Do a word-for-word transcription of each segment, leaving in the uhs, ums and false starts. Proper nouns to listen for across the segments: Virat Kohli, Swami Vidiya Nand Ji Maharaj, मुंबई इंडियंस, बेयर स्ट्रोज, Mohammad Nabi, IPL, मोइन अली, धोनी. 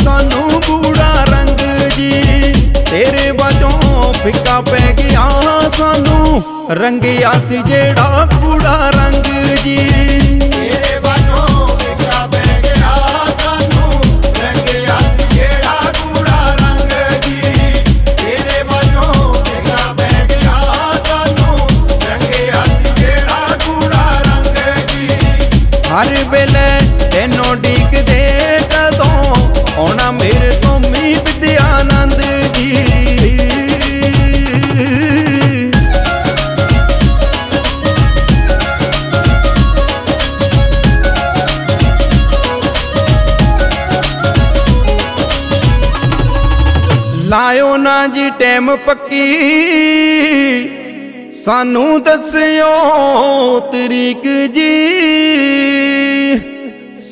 सानू बूढ़ा रंग जी, तेरे वजों फिका पै गया सानू रंगिया सी जेड़ा बूढ़ा रंग जी। तेरे वजों फिका पै गया सानू रंगिया सी जेड़ा बूढ़ा रंग जी, तेरे वजों फिका पै गया सानू रंगिया सी जेड़ा बूढ़ा रंग जी। हर बेले तेनों डीक दे होना मेरे स्वामी विद्यानंद जी। लायो ना जी टैम पक्की सानू दस्यो तरीक जी,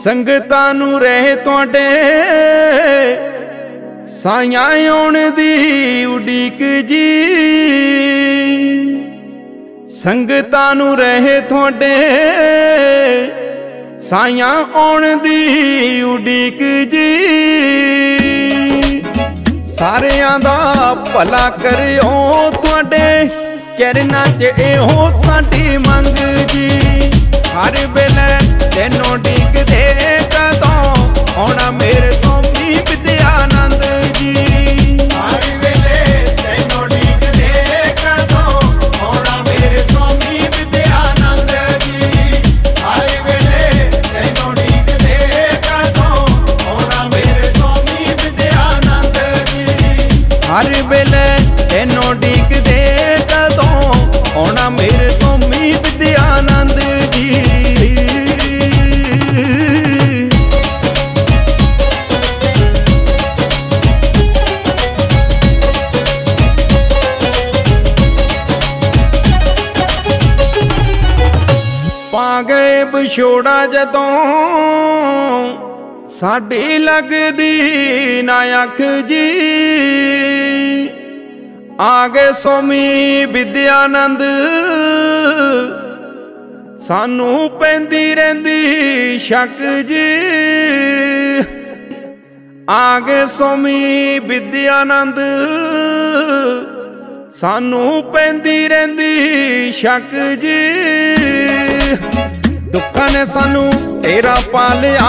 संगतां नूं रहे तुहाडे साइयां आउण दी उडीक जी, संगतां नूं रहे तुहाडे साइयां आउण दी उडीक जी। सारियां दा भला करियो तुहाडे चरनां च इहो साडी मंग जी। हर बेले तेनों डिगदे कदों होना मेरे स्वामी विद्यानंद जी। हर बेले तेनों डिगदे कदों होना मेरे स्वामी विद्यानंद जी। हर बेले तेनों डिगदे कदों होना मेरे स्वामी विद्यानंद जी। हर बेले तेनों डिगदे कदों होना मेरे स्वामी विद्यानंद जी। गए विछोड़ा जदों साडे लगदी ना अख जी, आ गए स्वामी विद्यानंद सानू पैंदी रहिंदी शक जी। आ गए स्वामी विद्यानंद सानू पैंदी रहिंदी शक जी। दुक्खां ने सानू तेरा पालिया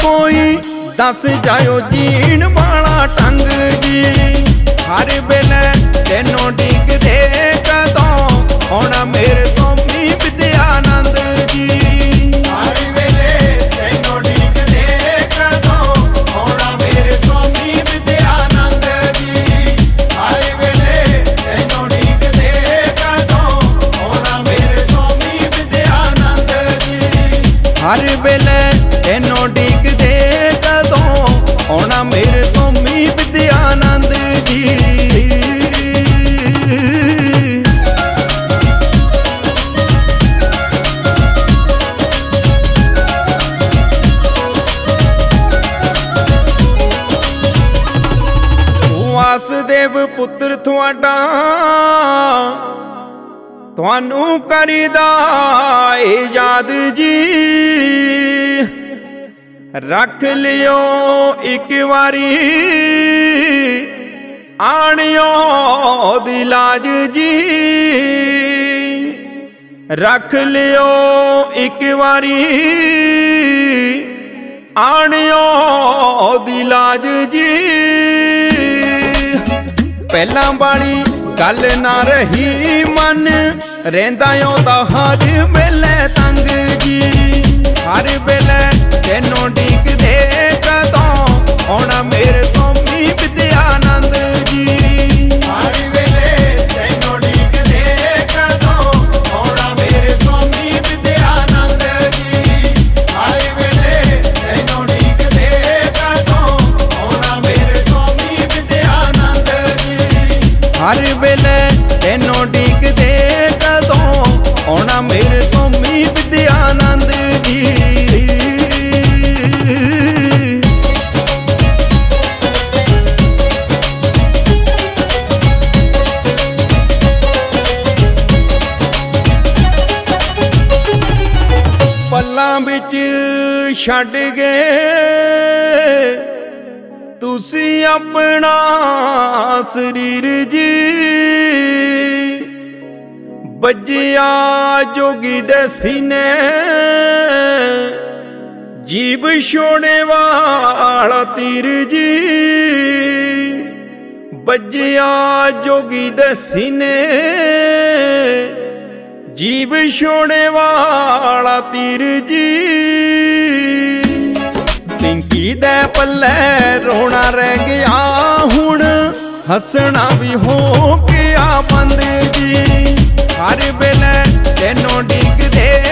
कोई दस जायो जीण वाला ढंग जी। हर बेले तेनों डिगदे कदों होना मेरे स्वामी विद्यानंद जी। हर बेले तेनों डिगदे कदों होना मेरे स्वामी विद्यानंद जी। हर बेले तेनों डिगदे कदों होना मेरे स्वामी विद्यानंद जी। हर बेले तेनों डिगदे कदों होना मेरे स्वामी विद्यानंद जी। वासुदेव पुत्र थोड़ा थानू करीदा याद जी, रख लियो एक बारी आणियो दिलाज जी। रख लियो एक बारी आणियो दिलाज जी। पहला वाली गल ना रही मन रहिंदा ओदा हर बेले तंग जी। हर बेले तेनों डिगदे कदों होना मेरे स्वामी विद्यानंद जी। हर बेले तेनों डिगदे कदों होना मेरे स्वामी विद्यानंद जी। हर बेले तेनों डिगदे कदों होना मेरे स्वामी विद्यानंद जी। हर बेले तेनों डिगदे कदों होना मेरे स्वामी विद्यानंद जी। पल्लां विच छड्ड गए तुसी अपना शरीर जी बजिया जोगी दे सीने जीव छोड़े वाला तीर जी बजिया जोगी दे सीने जीव छोड़े वाला तीर जी तिंकी दे पल्ले रोना रह गया हुण हसना भी हो गया बंद जी हर बेले तेनों डिगदे